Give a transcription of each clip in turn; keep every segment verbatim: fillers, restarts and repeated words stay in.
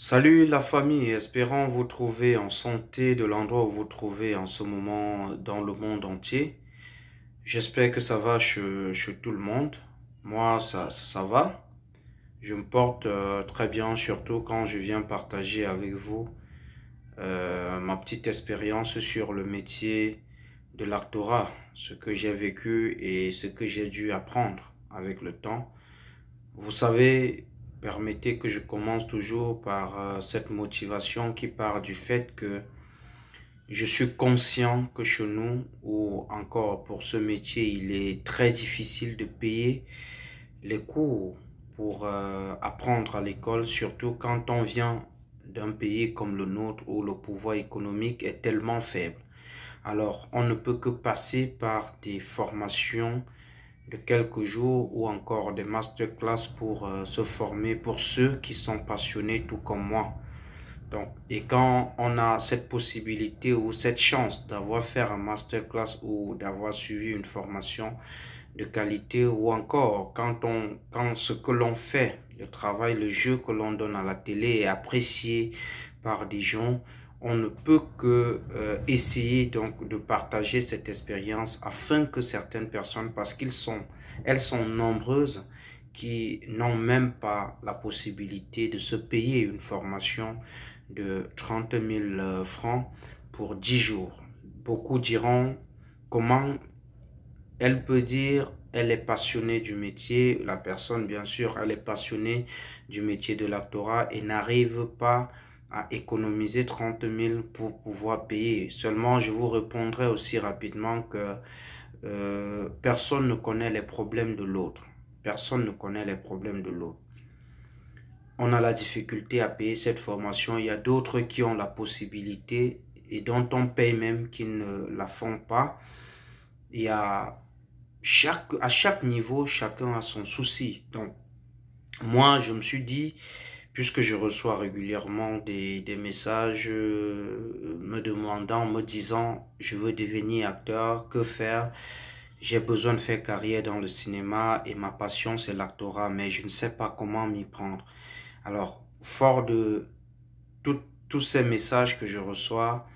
Salut la famille, espérons vous trouver en santé de l'endroit où vous trouvez en ce moment dans le monde entier. J'espère que ça va chez, chez tout le monde. Moi, ça, ça va. Je me porte euh, très bien, surtout quand je viens partager avec vous euh, ma petite expérience sur le métier de l'acteurat, ce que j'ai vécu et ce que j'ai dû apprendre avec le temps. Vous savez, permettez que je commence toujours par euh, cette motivation qui part du fait que je suis conscient que chez nous, ou encore pour ce métier, il est très difficile de payer les cours pour euh, apprendre à l'école, surtout quand on vient d'un pays comme le nôtre où le pouvoir économique est tellement faible. Alors, on ne peut que passer par des formations de quelques jours ou encore des masterclass pour euh, se former, pour ceux qui sont passionnés tout comme moi. Donc, et quand on a cette possibilité ou cette chance d'avoir fait un masterclass ou d'avoir suivi une formation de qualité, ou encore quand, on, quand ce que l'on fait, le travail, le jeu que l'on donne à la télé est apprécié par des gens, on ne peut que euh, essayer donc de partager cette expérience afin que certaines personnes, parce qu'elles sont, elles sont nombreuses, qui n'ont même pas la possibilité de se payer une formation de trente mille francs pour dix jours. Beaucoup diront comment elle peut dire elle est passionnée du métier, la personne bien sûr, elle est passionnée du métier de l'acteurat et n'arrive pas à économiser trente mille pour pouvoir payer. Seulement, je vous répondrai aussi rapidement que euh, personne ne connaît les problèmes de l'autre. Personne ne connaît les problèmes de l'autre. On a la difficulté à payer cette formation. Il y a d'autres qui ont la possibilité et dont on paye même qui ne la font pas. Il y a chaque, à chaque niveau, chacun a son souci. Donc, moi, je me suis dit, puisque je reçois régulièrement des, des messages me demandant, me disant « je veux devenir acteur, que faire ?» J'ai besoin de faire carrière dans le cinéma et ma passion c'est l'acteurat, mais je ne sais pas comment m'y prendre. Alors, fort de tout, tous ces messages que je reçois,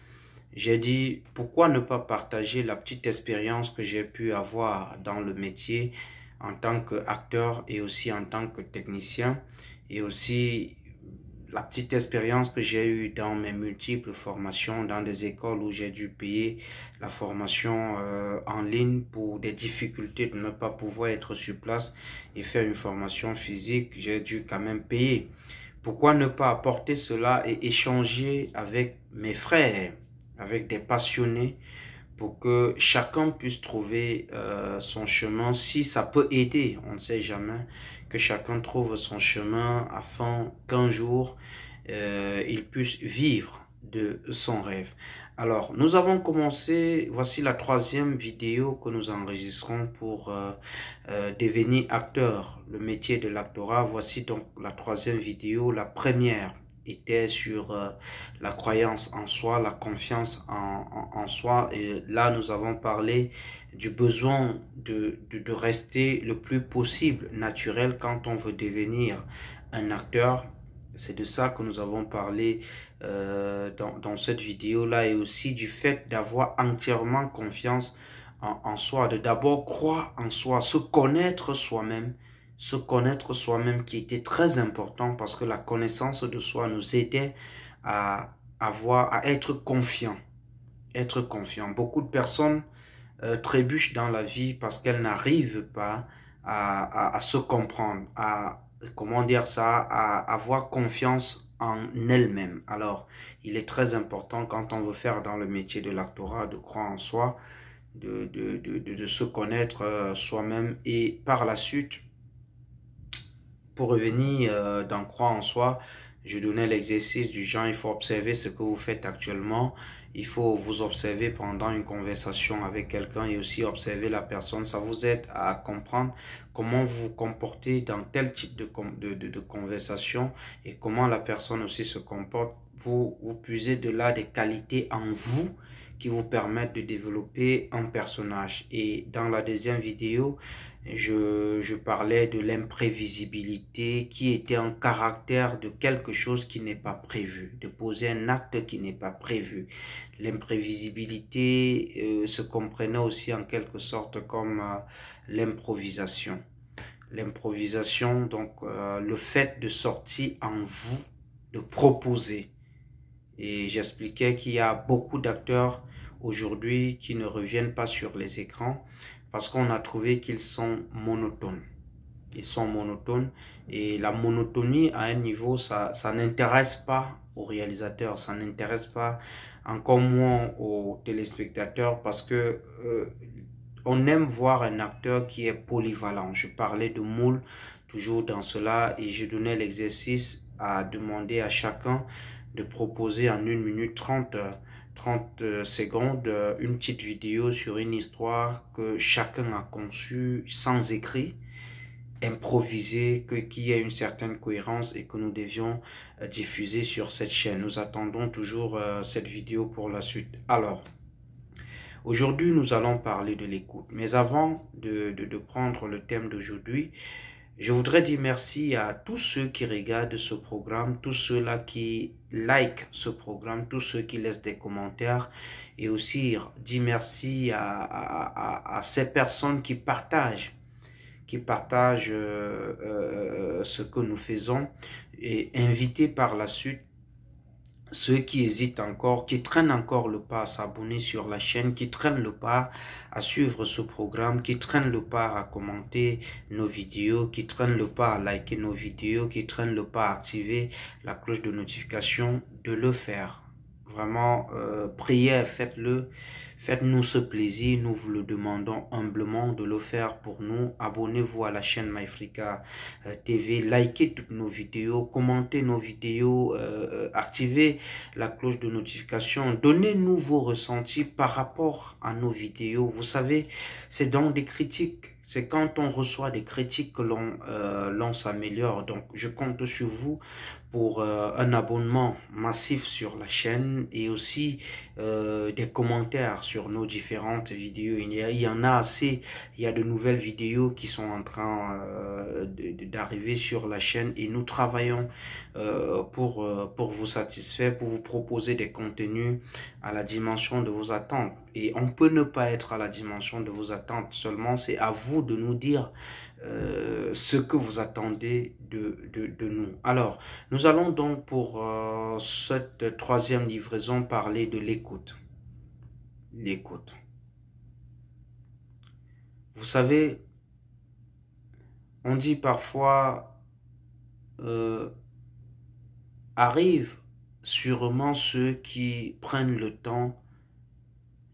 j'ai dit « pourquoi ne pas partager la petite expérience que j'ai pu avoir dans le métier ?» en tant qu'acteur et aussi en tant que technicien, et aussi la petite expérience que j'ai eue dans mes multiples formations, dans des écoles où j'ai dû payer la formation euh, en ligne pour des difficultés de ne pas pouvoir être sur place et faire une formation physique, j'ai dû quand même payer. Pourquoi ne pas apporter cela et échanger avec mes frères, avec des passionnés, pour que chacun puisse trouver euh, son chemin, si ça peut aider, on ne sait jamais, que chacun trouve son chemin afin qu'un jour, euh, il puisse vivre de son rêve. Alors, nous avons commencé, voici la troisième vidéo que nous enregistrons pour euh, euh, devenir acteur, le métier de l'acteurat. Voici donc la troisième vidéo, la première était sur euh, la croyance en soi, la confiance en, en, en soi. Et là, nous avons parlé du besoin de, de, de rester le plus possible naturel quand on veut devenir un acteur. C'est de ça que nous avons parlé euh, dans, dans cette vidéo-là, et aussi du fait d'avoir entièrement confiance en, en soi, de d'abord croire en soi, se connaître soi-même. Se connaître soi-même qui était très important, parce que la connaissance de soi nous aidait à avoir, à être confiant. Être confiant. Beaucoup de personnes euh, trébuchent dans la vie parce qu'elles n'arrivent pas à, à, à se comprendre, à, comment dire ça, à avoir confiance en elles-mêmes. Alors, il est très important quand on veut faire dans le métier de l'acteurat de croire en soi, de, de, de, de, de se connaître soi-même, et par la suite, pour revenir euh, dans croire en soi, je donnais l'exercice du genre, il faut observer ce que vous faites actuellement, il faut vous observer pendant une conversation avec quelqu'un et aussi observer la personne. Ça vous aide à comprendre comment vous vous comportez dans tel type de, de, de, de conversation et comment la personne aussi se comporte. Vous, vous puisez de là des qualités en vous qui vous permettent de développer un personnage. Et dans la deuxième vidéo, je, je parlais de l'imprévisibilité qui était un caractère de quelque chose qui n'est pas prévu, de poser un acte qui n'est pas prévu. L'imprévisibilité euh, se comprenait aussi en quelque sorte comme euh, l'improvisation. L'improvisation, donc euh, le fait de sortir en vous, de proposer. Et j'expliquais qu'il y a beaucoup d'acteurs aujourd'hui qui ne reviennent pas sur les écrans parce qu'on a trouvé qu'ils sont monotones. Ils sont monotones et la monotonie à un niveau, ça, ça n'intéresse pas aux réalisateurs, ça n'intéresse pas encore moins aux téléspectateurs parce que euh, on aime voir un acteur qui est polyvalent. Je parlais de moule toujours dans cela et je donnais l'exercice à demander à chacun de proposer en une minute trente, trente secondes une petite vidéo sur une histoire que chacun a conçue sans écrit, improvisée, qu'il y ait une certaine cohérence et que nous devions diffuser sur cette chaîne. Nous attendons toujours cette vidéo pour la suite. Alors, aujourd'hui, nous allons parler de l'écoute. Mais avant de, de, de prendre le thème d'aujourd'hui, je voudrais dire merci à tous ceux qui regardent ce programme, tous ceux-là qui like ce programme, tous ceux qui laissent des commentaires et aussi dire merci à, à, à, à ces personnes qui partagent, qui partagent euh, euh, ce que nous faisons et inviter par la suite ceux qui hésitent encore, qui traînent encore le pas à s'abonner sur la chaîne, qui traînent le pas à suivre ce programme, qui traînent le pas à commenter nos vidéos, qui traînent le pas à liker nos vidéos, qui traînent le pas à activer la cloche de notification, de le faire. Vraiment, euh, priez, faites-le, faites-nous ce plaisir, nous vous le demandons humblement de le faire pour nous. Abonnez-vous à la chaîne MyFrica T V, likez toutes nos vidéos, commentez nos vidéos, euh, activez la cloche de notification, donnez-nous vos ressentis par rapport à nos vidéos. Vous savez, c'est dans des critiques. C'est quand on reçoit des critiques que l'on euh, s'améliore. Donc, je compte sur vous pour euh, un abonnement massif sur la chaîne et aussi euh, des commentaires sur nos différentes vidéos. Il y, a, il y en a assez. Il y a de nouvelles vidéos qui sont en train euh, d'arriver sur la chaîne et nous travaillons euh, pour, euh, pour vous satisfaire, pour vous proposer des contenus à la dimension de vos attentes. Et on peut ne pas être à la dimension de vos attentes seulement, c'est à vous de nous dire euh, ce que vous attendez de, de, de nous. Alors, nous allons donc pour euh, cette troisième livraison parler de l'écoute. L'écoute. Vous savez, on dit parfois, euh, arrivent sûrement ceux qui prennent le temps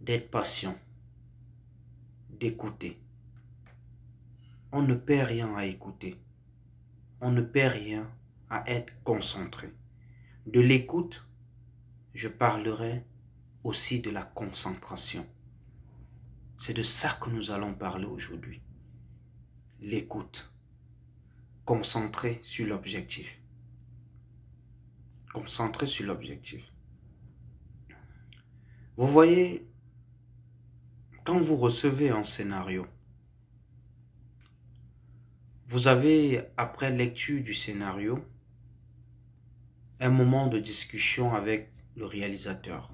d'être patient, d'écouter. On ne perd rien à écouter. On ne perd rien à être concentré. De l'écoute, je parlerai aussi de la concentration. C'est de ça que nous allons parler aujourd'hui. L'écoute. Concentré sur l'objectif. Concentré sur l'objectif. Vous voyez, quand vous recevez un scénario, vous avez, après lecture du scénario, un moment de discussion avec le réalisateur.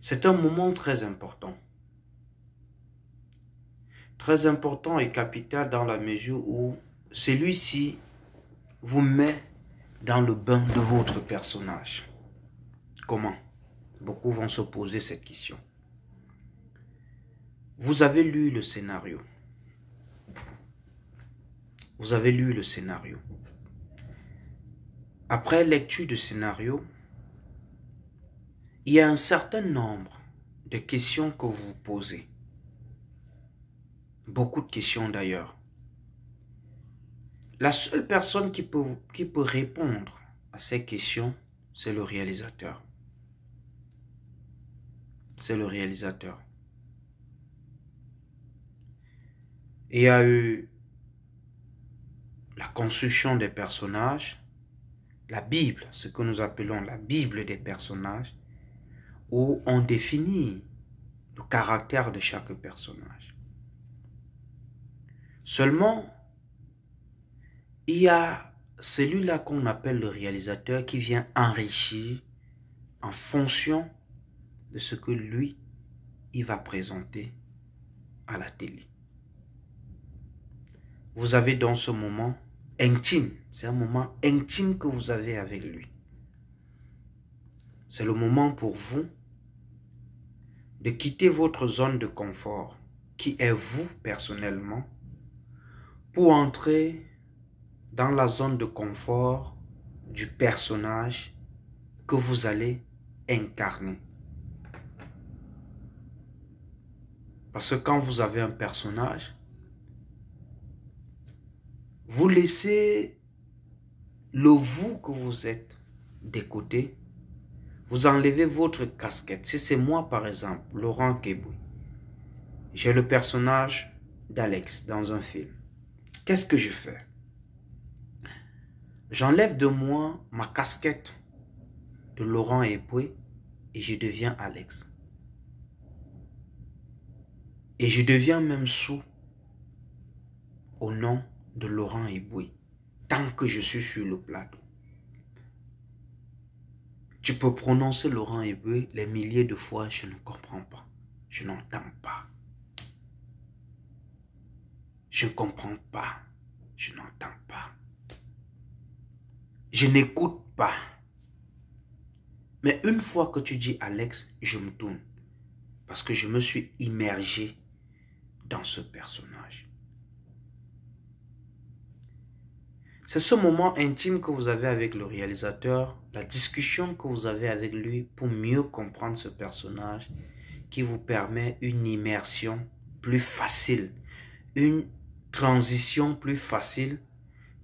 C'est un moment très important. Très important et capital dans la mesure où celui-ci vous met dans le bain de votre personnage. Comment? Beaucoup vont se poser cette question. Vous avez lu le scénario. Vous avez lu le scénario. Après lecture du scénario, il y a un certain nombre de questions que vous vous posez. Beaucoup de questions d'ailleurs. La seule personne qui peut, qui peut répondre à ces questions, c'est le réalisateur. C'est le réalisateur. Il y a eu la construction des personnages, la Bible, ce que nous appelons la Bible des personnages. où on définit le caractère de chaque personnage. Seulement, il y a celui-là qu'on appelle le réalisateur qui vient enrichir en fonction de ce que lui, il va présenter à la télé. Vous avez dans ce moment intime, c'est un moment intime que vous avez avec lui. C'est le moment pour vous de quitter votre zone de confort, qui est vous personnellement, pour entrer dans la zone de confort du personnage que vous allez incarner. Parce que quand vous avez un personnage, vous laissez le vous que vous êtes de côté. Vous enlevez votre casquette. Si c'est moi, par exemple, Laurent Keboui, j'ai le personnage d'Alex dans un film. Qu'est-ce que je fais? J'enlève de moi ma casquette de Laurent Keboui et je deviens Alex. Et je deviens même sous au nom de Laurent Keboui tant que je suis sur le plateau. Tu peux prononcer Laurent Keboui les milliers de fois, je ne comprends pas. Je n'entends pas. Je ne comprends pas. Je n'entends pas. Je n'écoute pas. Mais une fois que tu dis Alex, je me tourne. Parce que je me suis immergé dans ce personnage. C'est ce moment intime que vous avez avec le réalisateur, la discussion que vous avez avec lui pour mieux comprendre ce personnage qui vous permet une immersion plus facile, une transition plus facile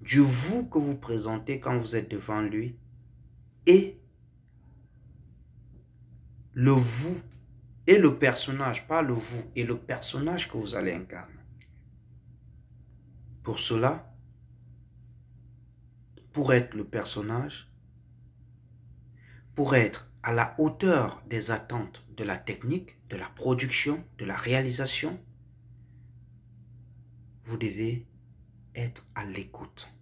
du vous que vous présentez quand vous êtes devant lui et le vous et le personnage, pas le vous, et le personnage que vous allez incarner. Pour cela, pour être le personnage, pour être à la hauteur des attentes de la technique, de la production, de la réalisation, vous devez être à l'écoute.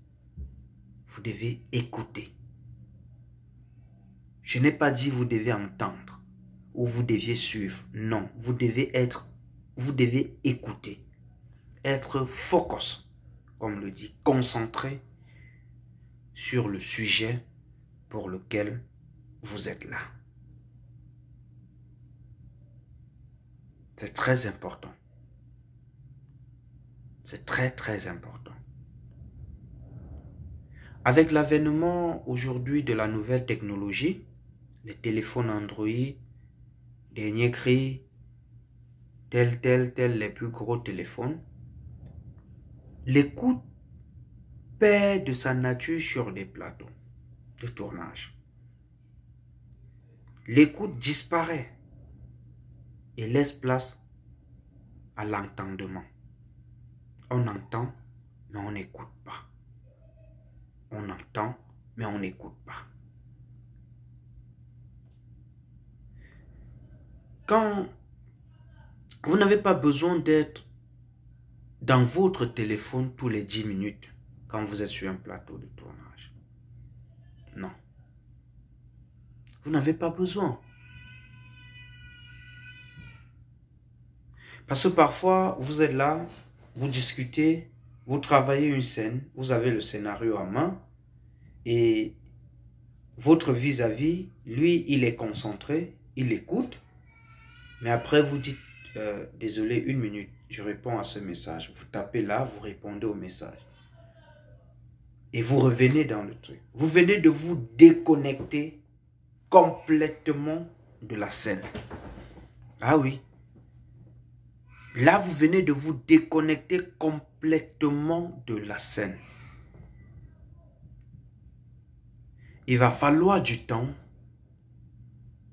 Vous devez écouter. Je n'ai pas dit vous devez entendre ou vous deviez suivre. Non, vous devez être, vous devez écouter. Être focus, comme le dit, concentré sur le sujet pour lequel vous êtes là. C'est très important. C'est très très important. Avec l'avènement aujourd'hui de la nouvelle technologie, les téléphones Android, dernier cri, tel tel tel les plus gros téléphones, l'écoute perd de sa nature sur des plateaux de tournage. L'écoute disparaît et laisse place à l'entendement. On entend, mais on n'écoute pas. On entend, mais on n'écoute pas. Quand vous n'avez pas besoin d'être dans votre téléphone tous les dix minutes, quand vous êtes sur un plateau de tournage. Non. Vous n'avez pas besoin. Parce que parfois, vous êtes là, vous discutez, vous travaillez une scène, vous avez le scénario à main et votre vis-à-vis, lui, il est concentré, il écoute, mais après vous dites, euh, désolé, une minute, je réponds à ce message. Vous tapez là, vous répondez au message. Et vous revenez dans le truc. Vous venez de vous déconnecter complètement de la scène. Ah oui. Là, vous venez de vous déconnecter complètement de la scène. Il va falloir du temps.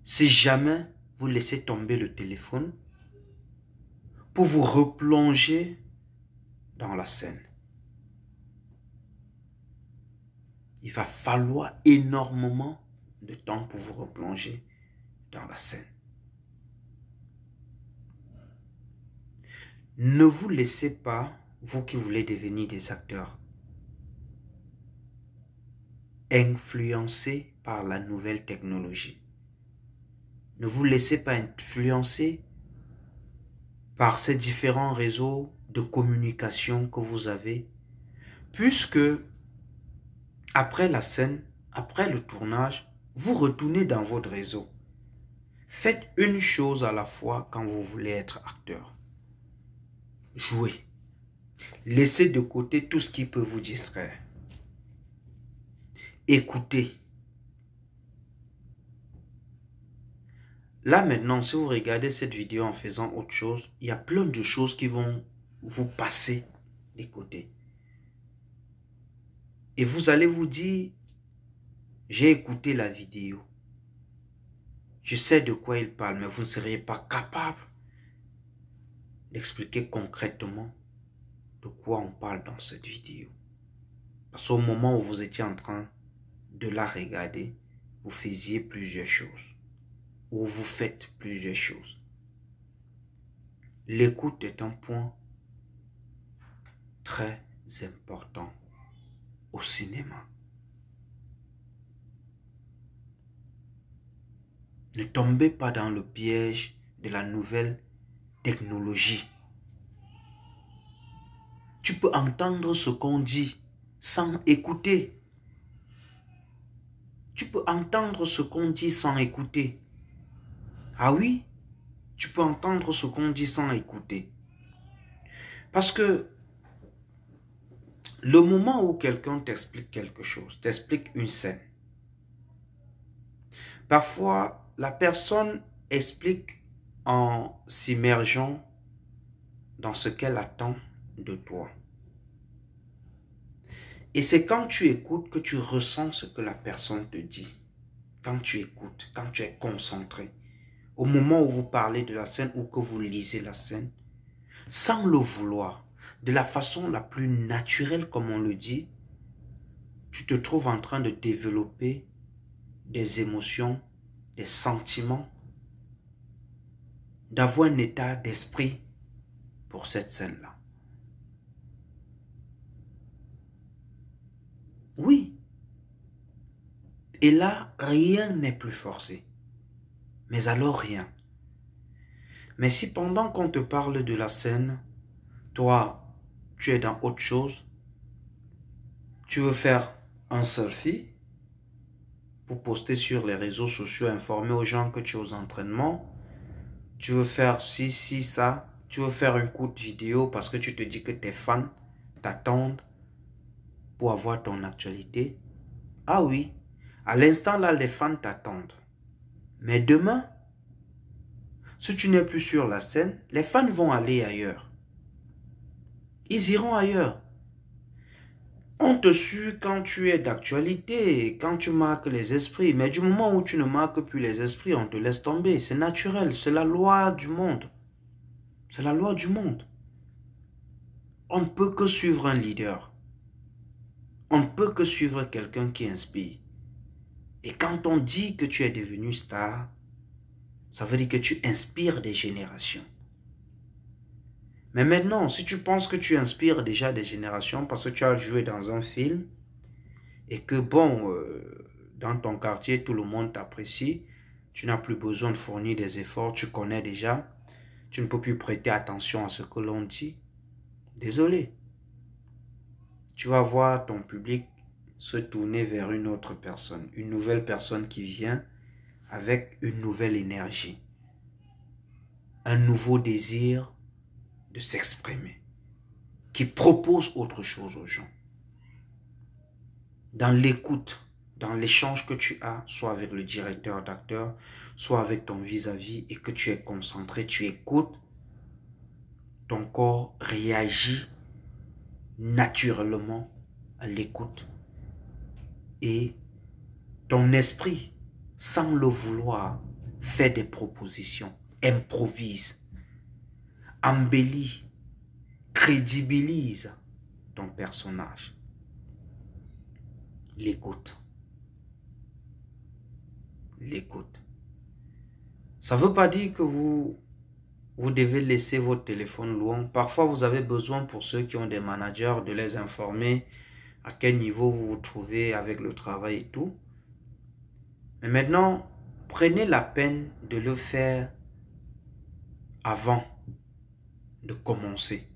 Si jamais vous laissez tomber le téléphone, pour vous replonger dans la scène. Il va falloir énormément de temps pour vous replonger dans la scène. Ne vous laissez pas, vous qui voulez devenir des acteurs, influencés par la nouvelle technologie. Ne vous laissez pas influencer par ces différents réseaux de communication que vous avez, puisque après la scène, après le tournage, vous retournez dans votre réseau. Faites une chose à la fois quand vous voulez être acteur. Jouez. Laissez de côté tout ce qui peut vous distraire. Écoutez. Là maintenant, si vous regardez cette vidéo en faisant autre chose, il y a plein de choses qui vont vous passer des côtés. Et vous allez vous dire, j'ai écouté la vidéo. Je sais de quoi il parle, mais vous ne seriez pas capable d'expliquer concrètement de quoi on parle dans cette vidéo. Parce qu'au moment où vous étiez en train de la regarder, vous faisiez plusieurs choses. Ou vous faites plusieurs choses. L'écoute est un point très important au cinéma. Ne tombez pas dans le piège de la nouvelle technologie. Tu peux entendre ce qu'on dit sans écouter. Tu peux entendre ce qu'on dit sans écouter. Ah oui, tu peux entendre ce qu'on dit sans écouter. Parce que le moment où quelqu'un t'explique quelque chose, t'explique une scène, parfois, la personne explique en s'immergeant dans ce qu'elle attend de toi. Et c'est quand tu écoutes que tu ressens ce que la personne te dit. Quand tu écoutes, quand tu es concentré, au moment où vous parlez de la scène ou que vous lisez la scène, sans le vouloir, de la façon la plus naturelle comme on le dit, tu te trouves en train de développer des émotions, des sentiments, d'avoir un état d'esprit pour cette scène-là. Oui. Et là, rien n'est plus forcé. Mais alors rien. Mais si pendant qu'on te parle de la scène, toi, tu es dans autre chose, tu veux faire un selfie, pour poster sur les réseaux sociaux, informer aux gens que tu es aux entraînements, tu veux faire ci, ci, ça, tu veux faire une courte vidéo parce que tu te dis que tes fans t'attendent pour avoir ton actualité. Ah oui, à l'instant là, les fans t'attendent. Mais demain, si tu n'es plus sur la scène, les fans vont aller ailleurs. Ils iront ailleurs. On te suit quand tu es d'actualité, quand tu marques les esprits. Mais du moment où tu ne marques plus les esprits, on te laisse tomber. C'est naturel, c'est la loi du monde. C'est la loi du monde. On ne peut que suivre un leader. On ne peut que suivre quelqu'un qui inspire. Et quand on dit que tu es devenu star, ça veut dire que tu inspires des générations. Mais maintenant, si tu penses que tu inspires déjà des générations parce que tu as joué dans un film et que, bon, euh, dans ton quartier, tout le monde t'apprécie, tu n'as plus besoin de fournir des efforts, tu connais déjà, tu ne peux plus prêter attention à ce que l'on dit, désolé. Tu vas voir ton public se tourner vers une autre personne, une nouvelle personne qui vient avec une nouvelle énergie, un nouveau désir de s'exprimer, qui propose autre chose aux gens. Dans l'écoute, dans l'échange que tu as, soit avec le directeur d'acteur, soit avec ton vis-à-vis, et que tu es concentré, tu écoutes, ton corps réagit naturellement à l'écoute. Et ton esprit, sans le vouloir, fait des propositions, improvise, embellis, crédibilise ton personnage. L'écoute. L'écoute. Ça ne veut pas dire que vous, vous devez laisser votre téléphone loin. Parfois, vous avez besoin, pour ceux qui ont des managers, de les informer à quel niveau vous vous trouvez avec le travail et tout. Mais maintenant, prenez la peine de le faire avant de commencer.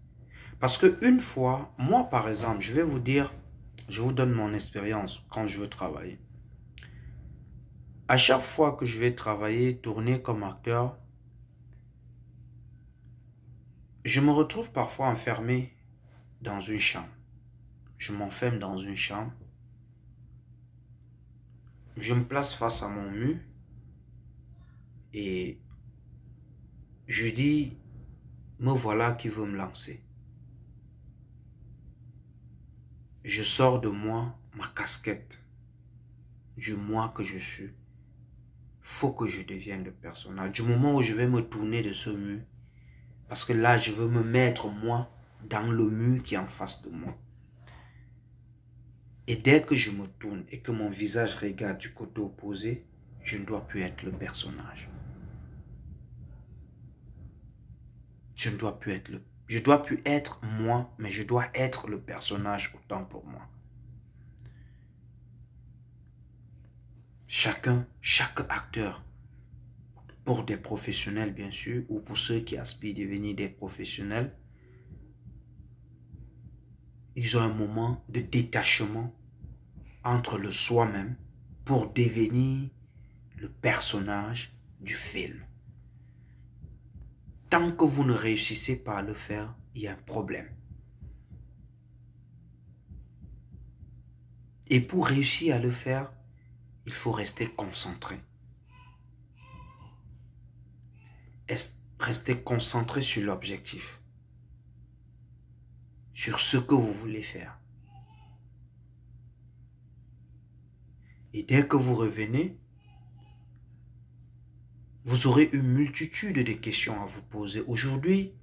Parce qu'une fois, moi par exemple, je vais vous dire, je vous donne mon expérience quand je veux travailler. À chaque fois que je vais travailler, tourner comme acteur, je me retrouve parfois enfermé dans une chambre. Je m'enferme dans une chambre. Je me place face à mon mur et je dis, me voilà qui veut me lancer. Je sors de moi ma casquette du moi que je suis. Faut que je devienne le personnage. Du moment où je vais me tourner de ce mur, parce que là, je veux me mettre moi dans le mur qui est en face de moi. Et dès que je me tourne et que mon visage regarde du côté opposé, je ne dois plus être le personnage. Je ne dois plus être le... Je ne dois plus être moi, mais je dois être le personnage autant pour moi. Chacun, chaque acteur, pour des professionnels bien sûr, ou pour ceux qui aspirent à devenir des professionnels, ils ont un moment de détachement entre le soi-même pour devenir le personnage du film. Tant que vous ne réussissez pas à le faire, il y a un problème. Et pour réussir à le faire, il faut rester concentré. Rester concentré sur l'objectif, sur ce que vous voulez faire. Et dès que vous revenez, vous aurez une multitude de questions à vous poser. Aujourd'hui,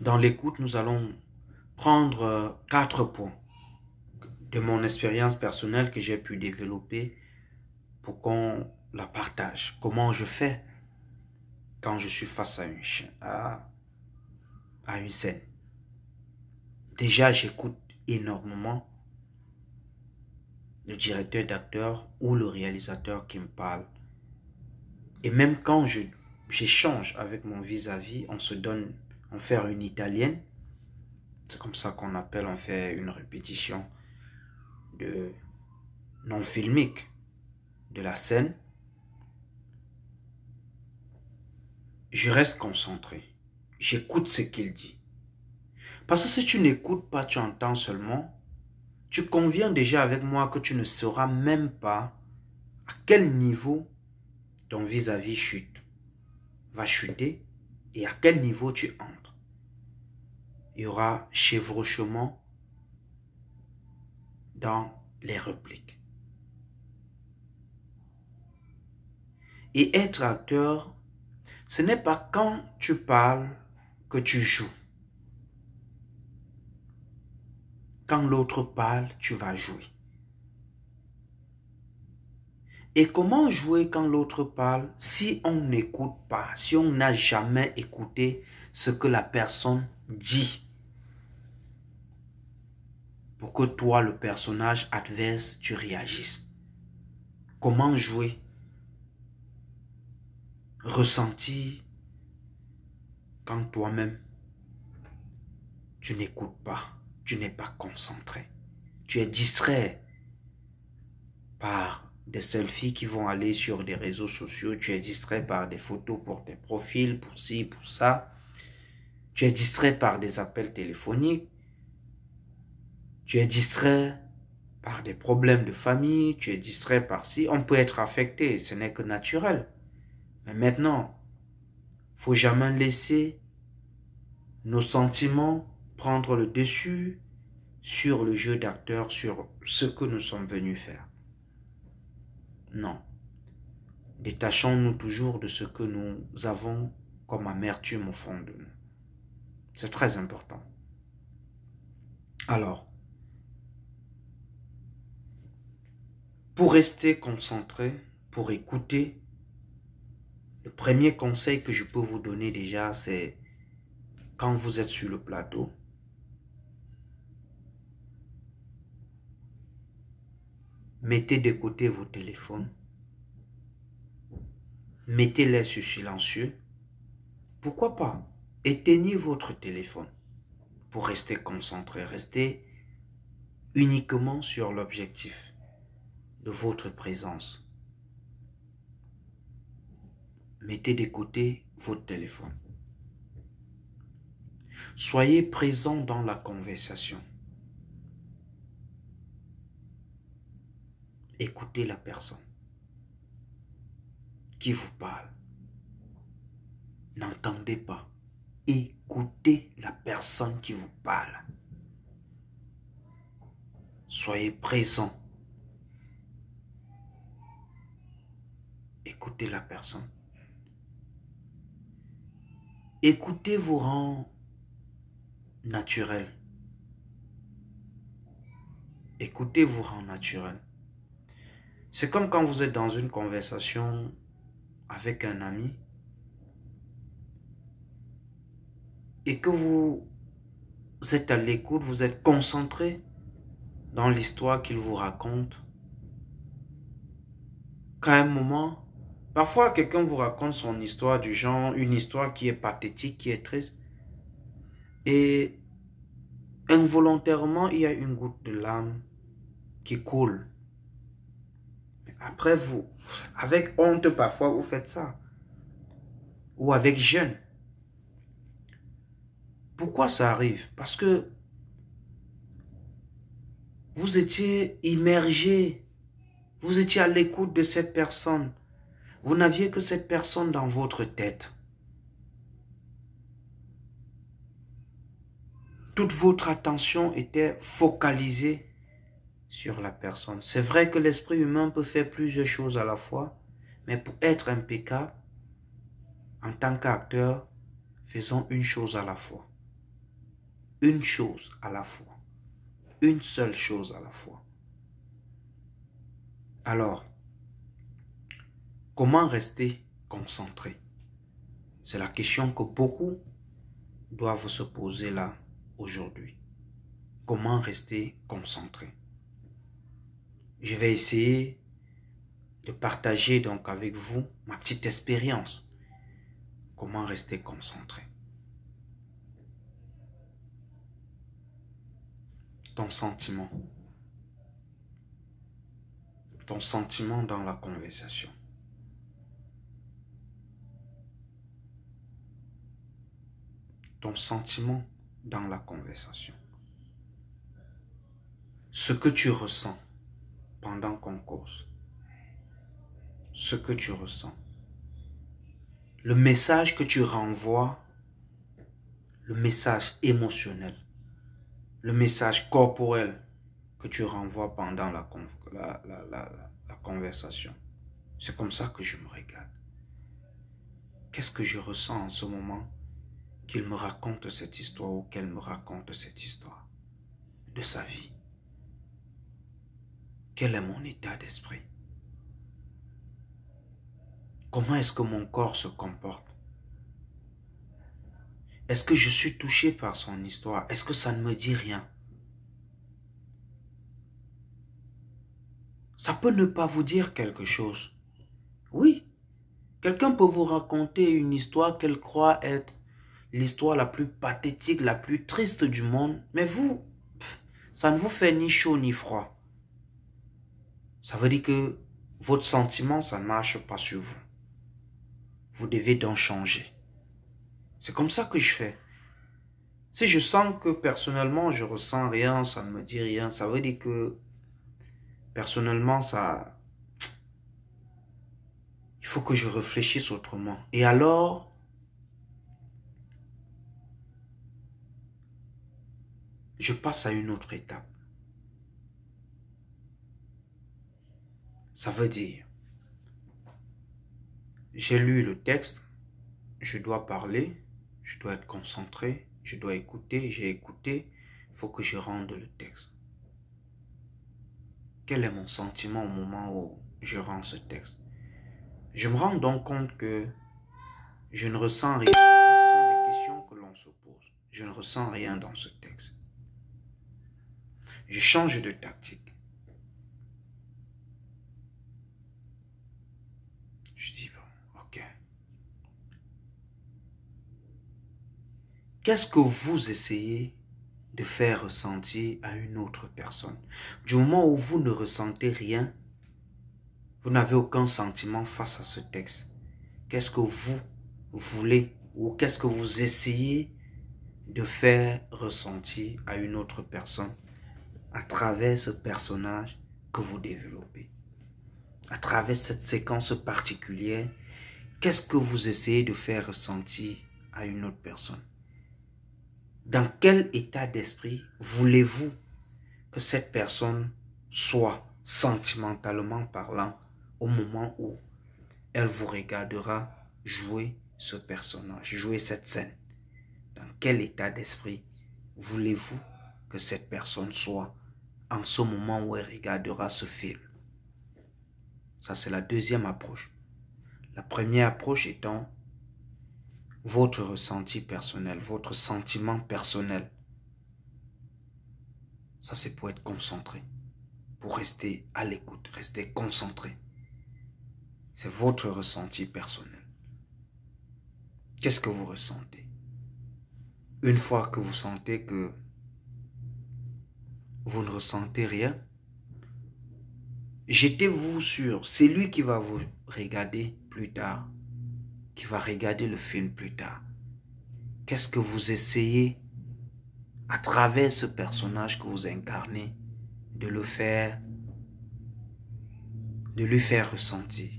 dans l'écoute, nous allons prendre quatre points de mon expérience personnelle que j'ai pu développer pour qu'on la partage. Comment je fais quand je suis face à une, à, à une scène. Déjà, j'écoute énormément le directeur d'acteur ou le réalisateur qui me parle. Et même quand je j'échange avec mon vis-à-vis, -vis, on se donne, on fait une italienne. C'est comme ça qu'on appelle, on fait une répétition de non filmique de la scène. Je reste concentré. J'écoute ce qu'il dit. Parce que si tu n'écoutes pas, tu entends seulement. Tu conviens déjà avec moi que tu ne sauras même pas à quel niveau ton vis-à-vis chute, va chuter et à quel niveau tu entres. Il y aura chevauchement dans les répliques. Et être acteur, ce n'est pas quand tu parles que tu joues. Quand l'autre parle, tu vas jouer. Et comment jouer quand l'autre parle si on n'écoute pas, si on n'a jamais écouté ce que la personne dit? Pour que toi, le personnage adverse, tu réagisses. Comment jouer? Ressentir quand toi-même, tu n'écoutes pas, tu n'es pas concentré, tu es distrait par des selfies qui vont aller sur des réseaux sociaux, tu es distrait par des photos pour tes profils, pour ci, pour ça, tu es distrait par des appels téléphoniques, tu es distrait par des problèmes de famille, tu es distrait par ci, on peut être affecté, ce n'est que naturel. Mais maintenant, il ne faut jamais laisser nos sentiments prendre le dessus sur le jeu d'acteur, sur ce que nous sommes venus faire. Non. Détachons-nous toujours de ce que nous avons comme amertume au fond de nous. C'est très important. Alors, pour rester concentré, pour écouter, le premier conseil que je peux vous donner déjà, c'est quand vous êtes sur le plateau, mettez de côté vos téléphones, mettez-les sur silencieux. Pourquoi pas éteignez votre téléphone pour rester concentré, rester uniquement sur l'objectif de votre présence. Mettez de côté votre téléphone. Soyez présent dans la conversation. Écoutez la personne qui vous parle. N'entendez pas. Écoutez la personne qui vous parle. Soyez présent. Écoutez la personne. Écoutez vous rend naturel. Écoutez vous rend naturel. C'est comme quand vous êtes dans une conversation avec un ami et que vous êtes à l'écoute, vous êtes concentré dans l'histoire qu'il vous raconte. Qu'à un moment, parfois quelqu'un vous raconte son histoire du genre, une histoire qui est pathétique, qui est triste. Et involontairement, il y a une goutte de larmes qui coule. Après vous, avec honte parfois, vous faites ça. Ou avec jeûne. Pourquoi ça arrive? Parce que vous étiez immergé. Vous étiez à l'écoute de cette personne. Vous n'aviez que cette personne dans votre tête. Toute votre attention était focalisée sur la personne. C'est vrai que l'esprit humain peut faire plusieurs choses à la fois, mais pour être impeccable, en tant qu'acteur, faisons une chose à la fois. Une chose à la fois. Une seule chose à la fois. Alors, comment rester concentré? C'est la question que beaucoup doivent se poser là, aujourd'hui. Comment rester concentré? Je vais essayer de partager donc avec vous ma petite expérience. Comment rester concentré. Ton sentiment. Ton sentiment dans la conversation. Ton sentiment dans la conversation. Ce que tu ressens. Pendant qu'on cause, ce que tu ressens, le message que tu renvoies, le message émotionnel, le message corporel que tu renvoies pendant la, la, la, la, la conversation. C'est comme ça que je me regarde. Qu'est-ce que je ressens en ce moment qu'il me raconte cette histoire ou qu'elle me raconte cette histoire de sa vie? Quel est mon état d'esprit? Comment est-ce que mon corps se comporte? Est-ce que je suis touché par son histoire? Est-ce que ça ne me dit rien? Ça peut ne pas vous dire quelque chose. Oui, quelqu'un peut vous raconter une histoire qu'elle croit être l'histoire la plus pathétique, la plus triste du monde. Mais vous, ça ne vous fait ni chaud ni froid. Ça veut dire que votre sentiment, ça ne marche pas sur vous. Vous devez donc changer. C'est comme ça que je fais. Si je sens que personnellement, je ressens rien, ça ne me dit rien, ça veut dire que personnellement, ça... Il faut que je réfléchisse autrement. Et alors, je passe à une autre étape. Ça veut dire, j'ai lu le texte, je dois parler, je dois être concentré, je dois écouter, j'ai écouté, il faut que je rende le texte. Quel est mon sentiment au moment où je rends ce texte? Je me rends donc compte que Je ne ressens rien. Ce sont les questions que l'on se pose. Je ne ressens rien dans ce texte. Je change de tactique. Je dis, bon, ok. Qu'est-ce que vous essayez de faire ressentir à une autre personne? Du moment où vous ne ressentez rien, vous n'avez aucun sentiment face à ce texte. Qu'est-ce que vous voulez ou qu'est-ce que vous essayez de faire ressentir à une autre personne à travers ce personnage que vous développez, à travers cette séquence particulière? Qu'est-ce que vous essayez de faire ressentir à une autre personne? Dans quel état d'esprit voulez-vous que cette personne soit sentimentalement parlant au moment où elle vous regardera jouer ce personnage, jouer cette scène? Dans quel état d'esprit voulez-vous que cette personne soit en ce moment où elle regardera ce film? Ça, c'est la deuxième approche. La première approche étant votre ressenti personnel, votre sentiment personnel. Ça, c'est pour être concentré, pour rester à l'écoute, rester concentré. C'est votre ressenti personnel. Qu'est-ce que vous ressentez? Une fois que vous sentez que vous ne ressentez rien, jetez-vous sur celui qui va vous regarder plus tard, qui va regarder le film plus tard. Qu'est-ce que vous essayez, à travers ce personnage que vous incarnez, de le faire, de lui faire ressentir?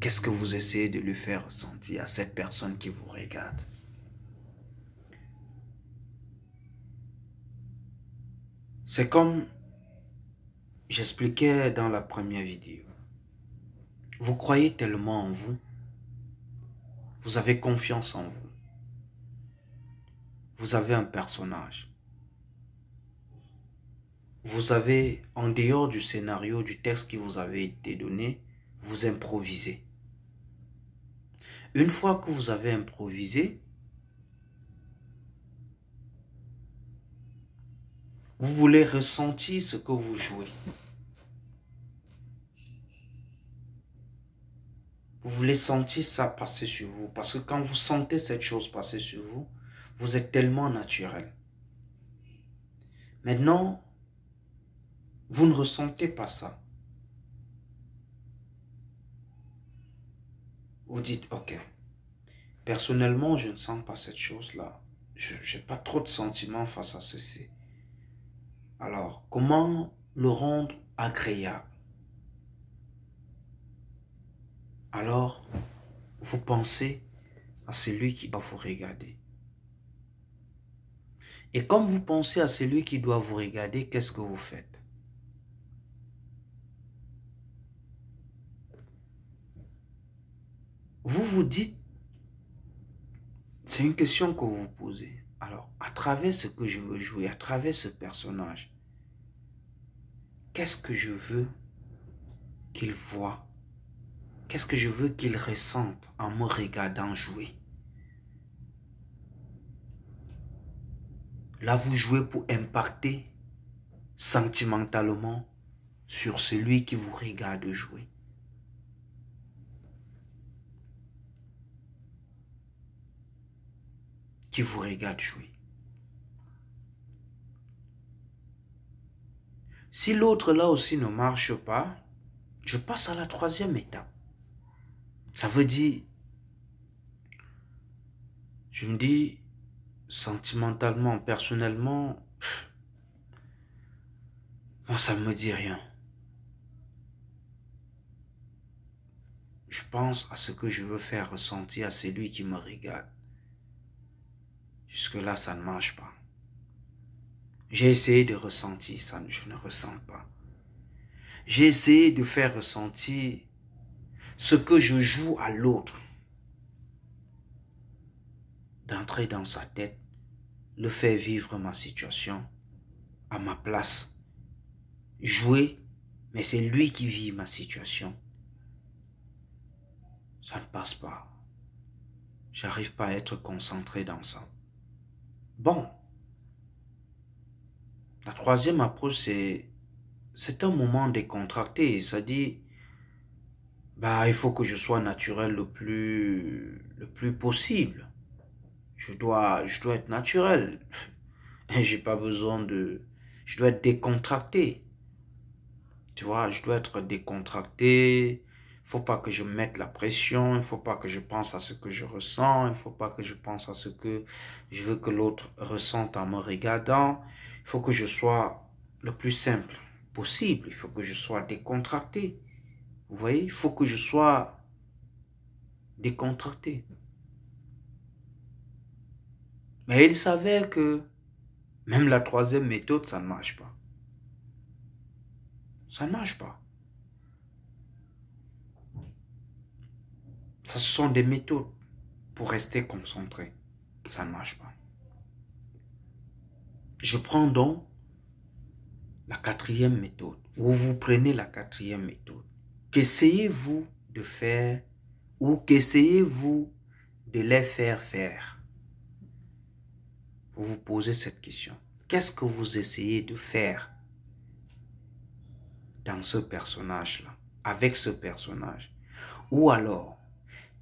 Qu'est-ce que vous essayez de lui faire ressentir à cette personne qui vous regarde? C'est comme j'expliquais dans la première vidéo. Vous croyez tellement en vous. Vous avez confiance en vous. Vous avez un personnage. Vous avez, en dehors du scénario, du texte qui vous avait été donné, vous improvisez. Une fois que vous avez improvisé, vous voulez ressentir ce que vous jouez. Vous voulez sentir ça passer sur vous. Parce que quand vous sentez cette chose passer sur vous, vous êtes tellement naturel. Maintenant, vous ne ressentez pas ça. Vous dites, ok, personnellement, je ne sens pas cette chose-là. Je n'ai pas trop de sentiments face à ceci. Alors, comment le rendre agréable? Alors, vous pensez à celui qui doit vous regarder. Et comme vous pensez à celui qui doit vous regarder, qu'est-ce que vous faites? Vous vous dites, c'est une question que vous vous posez. Alors, à travers ce que je veux jouer, à travers ce personnage, qu'est-ce que je veux qu'il voit? Qu'est-ce que je veux qu'il ressente en me regardant jouer? Là, vous jouez pour impacter sentimentalement sur celui qui vous regarde jouer. Qui vous regarde jouer. Si l'autre là aussi ne marche pas, je passe à la troisième étape. Ça veut dire, je me dis, sentimentalement, personnellement, moi ça ne me dit rien. Je pense à ce que je veux faire ressentir à celui qui me regarde. Jusque-là, ça ne marche pas. J'ai essayé de ressentir, ça je ne ressens pas. J'ai essayé de faire ressentir ce que je joue à l'autre. D'entrer dans sa tête, le faire vivre ma situation à ma place. Jouer, mais c'est lui qui vit ma situation. ça ne passe pas. J'arrive pas à être concentré dans ça. Bon. La troisième approche, c'est c'est un moment décontracté. Ça dit, bah, il faut que je sois naturel le plus, le plus possible. Je dois, je dois être naturel. J'ai pas besoin de... Je dois être décontracté. Tu vois, je dois être décontracté. Il faut pas que je mette la pression, il faut pas que je pense à ce que je ressens, il faut pas que je pense à ce que je veux que l'autre ressente en me regardant. Il faut que je sois le plus simple possible, il faut que je sois décontracté. Vous voyez, il faut que je sois décontracté. Mais il savait que même la troisième méthode, ça ne marche pas. Ça ne marche pas. Ce sont des méthodes pour rester concentré. Ça ne marche pas. Je prends donc la quatrième méthode. Ou vous prenez la quatrième méthode. Qu'essayez-vous de faire ou qu'essayez-vous de les faire faire? Vous vous posez cette question. Qu'est-ce que vous essayez de faire dans ce personnage-là, avec ce personnage? Ou alors,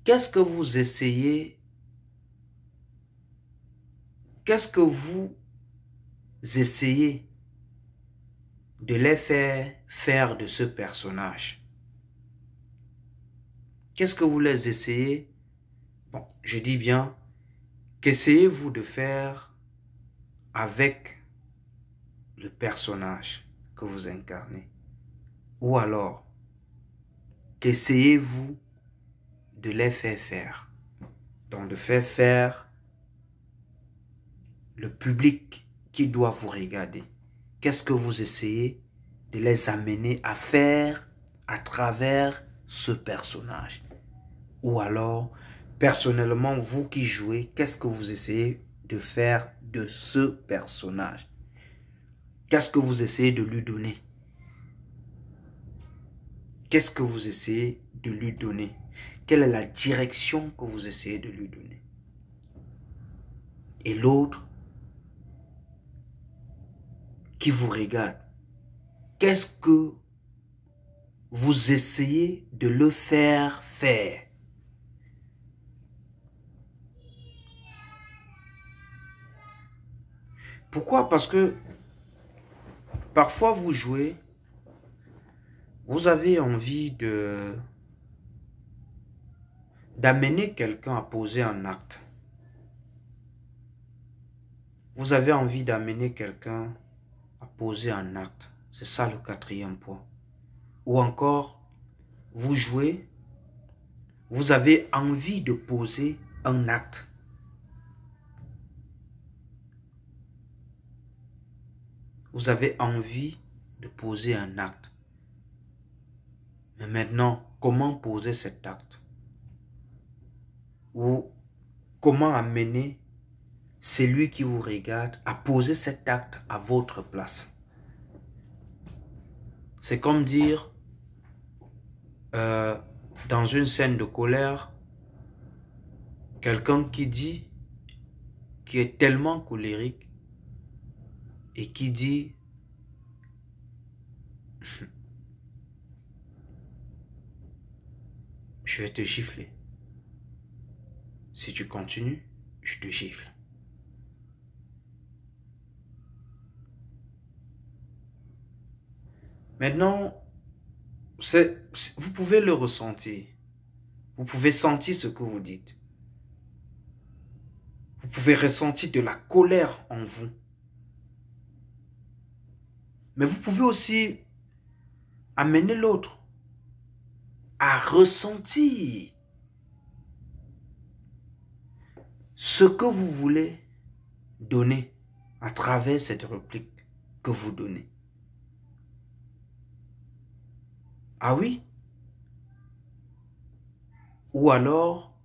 qu'est-ce que vous essayez, qu'est-ce que vous essayez de les faire faire de ce personnage? Qu'est-ce que vous les essayez? Bon, je dis bien, qu'essayez-vous de faire avec le personnage que vous incarnez? Ou alors, qu'essayez-vous de les faire faire? Donc de faire faire le public qui doit vous regarder. Qu'est-ce que vous essayez de les amener à faire à travers ce personnage? Ou alors, personnellement, vous qui jouez, qu'est-ce que vous essayez de faire de ce personnage? Qu'est-ce que vous essayez de lui donner? Qu'est-ce que vous essayez de lui donner? Quelle est la direction que vous essayez de lui donner? Et l'autre qui vous regarde, qu'est-ce que vous essayez de le faire faire? Pourquoi? Parce que parfois vous jouez, vous avez envie de... d'amener quelqu'un à poser un acte. Vous avez envie d'amener quelqu'un à poser un acte. C'est ça le quatrième point. Ou encore, vous jouez, vous avez envie de poser un acte. Vous avez envie de poser un acte. Mais maintenant, comment poser cet acte? Ou comment amener celui qui vous regarde à poser cet acte à votre place? C'est comme dire, euh, dans une scène de colère, quelqu'un qui dit, qui est tellement colérique, et qui dit, je vais te gifler. Si tu continues, je te gifle. Maintenant, c'est, vous pouvez le ressentir. Vous pouvez sentir ce que vous dites. Vous pouvez ressentir de la colère en vous. Mais vous pouvez aussi amener l'autre à ressentir ce que vous voulez donner à travers cette réplique que vous donnez. Ah oui? Ou alors,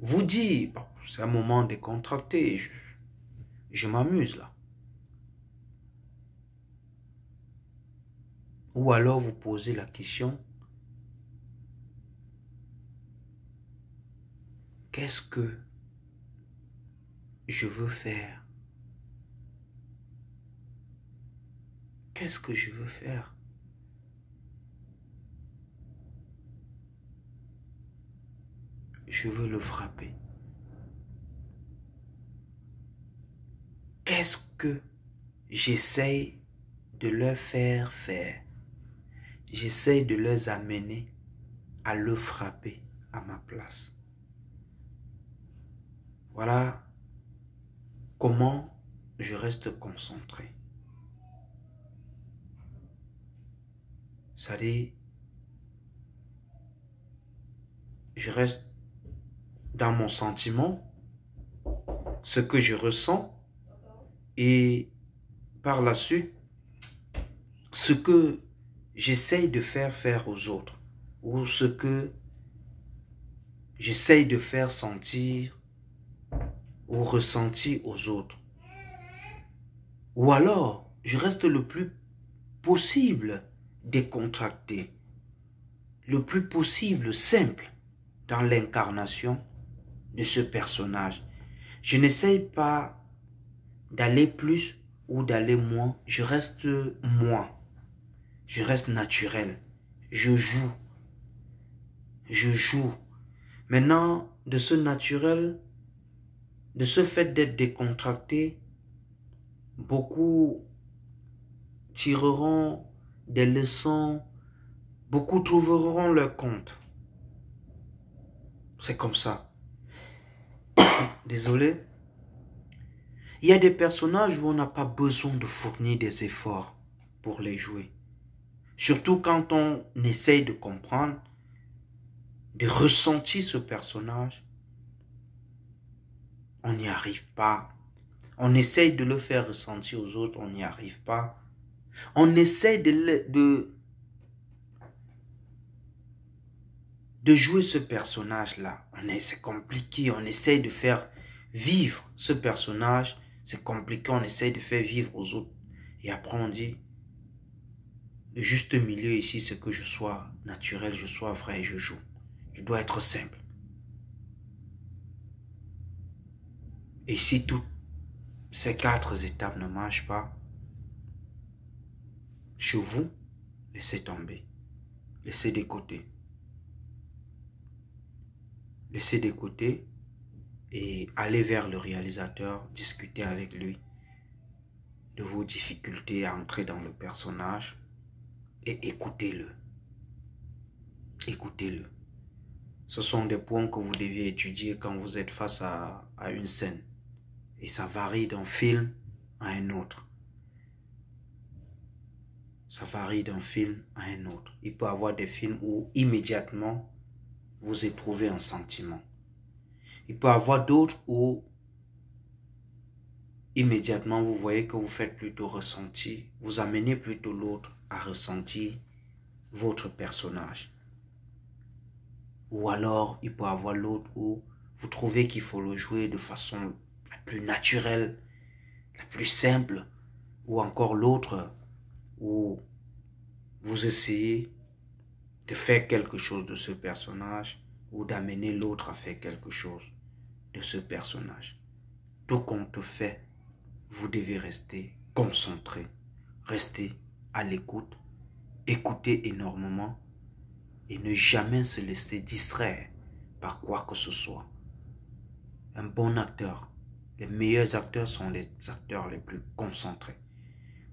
vous dites, bon, c'est un moment décontracté, je, je m'amuse là. Ou alors vous posez la question, qu'est-ce que je veux faire? Qu'est-ce que je veux faire? Je veux le frapper. Qu'est-ce que j'essaye de leur faire faire? J'essaye de les amener à le frapper à ma place. Voilà comment je reste concentré. C'est-à-dire, je reste dans mon sentiment, ce que je ressens, et par la suite, ce que j'essaye de faire faire aux autres, ou ce que j'essaye de faire sentir ou ressentir aux autres. Ou alors, je reste le plus possible décontracté, le plus possible simple dans l'incarnation de ce personnage. Je n'essaye pas d'aller plus ou d'aller moins. Je reste moi. Je reste naturel. Je joue. Je joue. Maintenant, de ce naturel, de ce fait d'être décontracté, beaucoup tireront des leçons, beaucoup trouveront leur compte. C'est comme ça. Désolé. Il y a des personnages où on n'a pas besoin de fournir des efforts pour les jouer. Surtout quand on essaye de comprendre, de ressentir ce personnage, on n'y arrive pas. On essaye de le faire ressentir aux autres, on n'y arrive pas. On essaye de, le, de, de jouer ce personnage-là. C'est compliqué, on essaye de faire vivre ce personnage, c'est compliqué, on essaye de faire vivre aux autres. Et après on dit, le juste milieu ici, c'est que je sois naturel, je sois vrai, je joue. Je dois être simple. Et si toutes ces quatre étapes ne marchent pas, chez vous, laissez tomber. Laissez de côté. Laissez de côté. Et allez vers le réalisateur, discuter avec lui de vos difficultés à entrer dans le personnage et écoutez-le. Écoutez-le. Ce sont des points que vous devez étudier quand vous êtes face à, à une scène. Et ça varie d'un film à un autre. Ça varie d'un film à un autre. Il peut y avoir des films où immédiatement vous éprouvez un sentiment. Il peut y avoir d'autres où immédiatement vous voyez que vous faites plutôt ressentir, vous amenez plutôt l'autre à ressentir votre personnage. Ou alors il peut y avoir l'autre où vous trouvez qu'il faut le jouer de façon la plus naturelle, la plus simple. Ou encore l'autre où vous essayez de faire quelque chose de ce personnage ou d'amener l'autre à faire quelque chose de ce personnage. Tout compte fait, vous devez rester concentré, rester à l'écoute, écouter énormément et ne jamais se laisser distraire par quoi que ce soit. Un bon acteur, les meilleurs acteurs sont les acteurs les plus concentrés.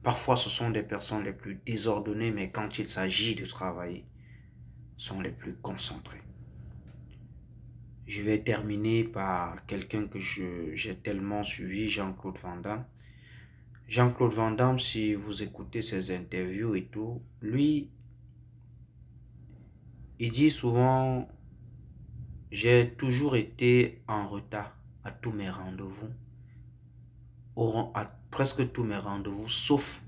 Parfois, ce sont des personnes les plus désordonnées, mais quand il s'agit de travailler, sont les plus concentrés. Je vais terminer par quelqu'un que j'ai tellement suivi, Jean-Claude Van Damme. Jean-Claude Van Damme, si vous écoutez ses interviews et tout, lui, il dit souvent, j'ai toujours été en retard à tous mes rendez-vous, à presque tous mes rendez-vous, sauf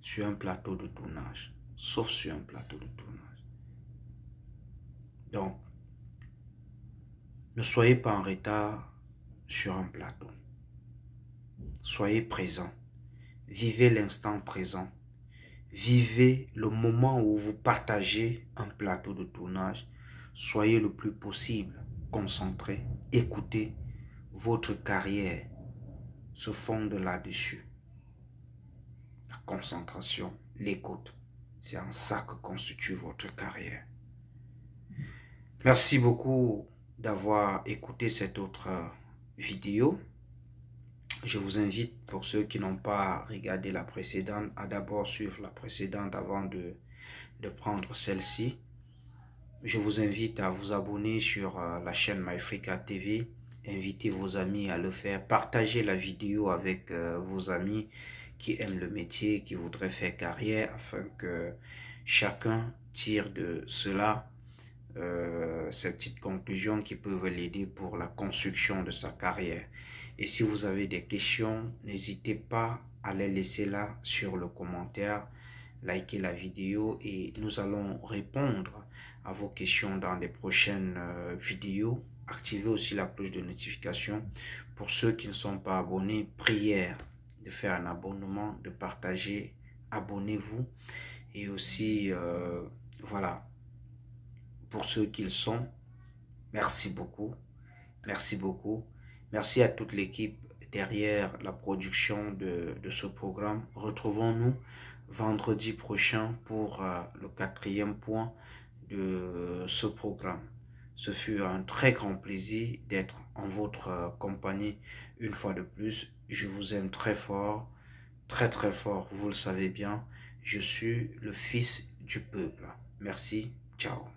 sur un plateau de tournage. Sauf sur un plateau de tournage. Donc, ne soyez pas en retard sur un plateau. Soyez présent. Vivez l'instant présent. Vivez le moment où vous partagez un plateau de tournage. Soyez le plus possible concentrer, écouter, votre carrière se fonde là-dessus. La concentration, l'écoute, c'est en ça que constitue votre carrière. Merci beaucoup d'avoir écouté cette autre vidéo. Je vous invite, pour ceux qui n'ont pas regardé la précédente, à d'abord suivre la précédente avant de, de prendre celle-ci. Je vous invite à vous abonner sur la chaîne MyFrica T V. Invitez vos amis à le faire. Partagez la vidéo avec vos amis qui aiment le métier, qui voudraient faire carrière, afin que chacun tire de cela Euh, ces petites conclusions qui peuvent l'aider pour la construction de sa carrière. Et si vous avez des questions, n'hésitez pas à les laisser là sur le commentaire, likez la vidéo et nous allons répondre à vos questions dans les prochaines euh, vidéos. Activez aussi la cloche de notification. Pour ceux qui ne sont pas abonnés, prière de faire un abonnement, de partager, abonnez-vous. Et aussi, euh, voilà, pour ceux qu'ils sont, merci beaucoup, merci beaucoup, merci à toute l'équipe derrière la production de, de ce programme. Retrouvons-nous vendredi prochain pour euh, le quatrième point de ce programme. Ce fut un très grand plaisir d'être en votre euh, compagnie une fois de plus. Je vous aime très fort, très très fort, vous le savez bien, je suis le fils du peuple. Merci, ciao.